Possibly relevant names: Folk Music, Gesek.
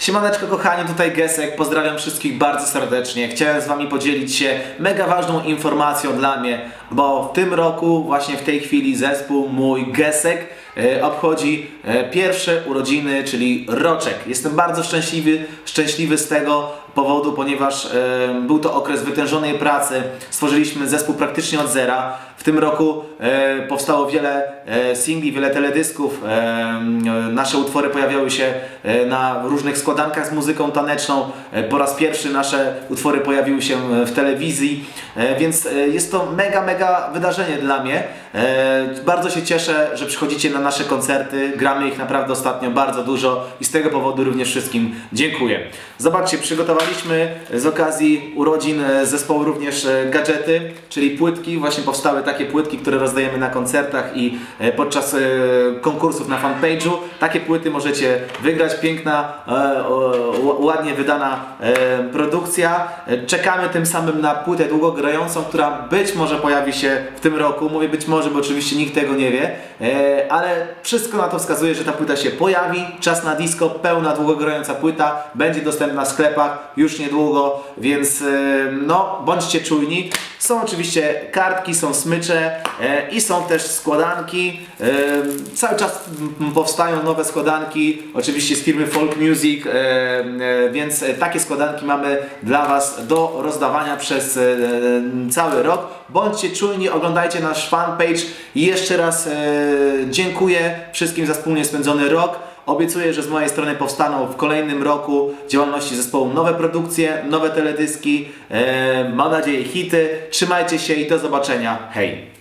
Siemaneczko kochani, tutaj Gesek, pozdrawiam wszystkich bardzo serdecznie. Chciałem z wami podzielić się mega ważną informacją dla mnie, bo w tym roku, właśnie w tej chwili zespół mój Gesek obchodzi pierwsze urodziny, czyli roczek. Jestem bardzo szczęśliwy z tego powodu, ponieważ był to okres wytężonej pracy. Stworzyliśmy zespół praktycznie od zera. W tym roku powstało wiele singli, wiele teledysków. Nasze utwory pojawiały się na różnych składankach z muzyką taneczną. Po raz pierwszy nasze utwory pojawiły się w telewizji, więc jest to mega wydarzenie dla mnie. Bardzo się cieszę, że przychodzicie na nasze koncerty. Gramy ich naprawdę ostatnio bardzo dużo i z tego powodu również wszystkim dziękuję. Zobaczcie, przygotowaliśmy z okazji urodzin zespołu również gadżety, czyli płytki. Właśnie powstały takie płytki, które rozdajemy na koncertach i podczas konkursów na fanpage'u. Takie płyty możecie wygrać. Piękna, ładnie wydana produkcja. Czekamy tym samym na płytę długogrającą, która być może pojawi się w tym roku. Mówię być może, bo oczywiście nikt tego nie wie, ale wszystko na to wskazuje, że ta płyta się pojawi. Czas na disco, pełna długogrająca płyta, będzie dostępna w sklepach już niedługo, więc no, bądźcie czujni. Są oczywiście kartki, są smycze i są też składanki. Cały czas powstają nowe składanki, oczywiście z firmy Folk Music, więc takie składanki mamy dla was do rozdawania przez cały rok. Bądźcie czujni, oglądajcie nasz fanpage. I jeszcze raz dziękuję wszystkim za wspólnie spędzony rok. Obiecuję, że z mojej strony powstaną w kolejnym roku działalności zespołu nowe produkcje, nowe teledyski, mam nadzieję hity. Trzymajcie się i do zobaczenia. Hej!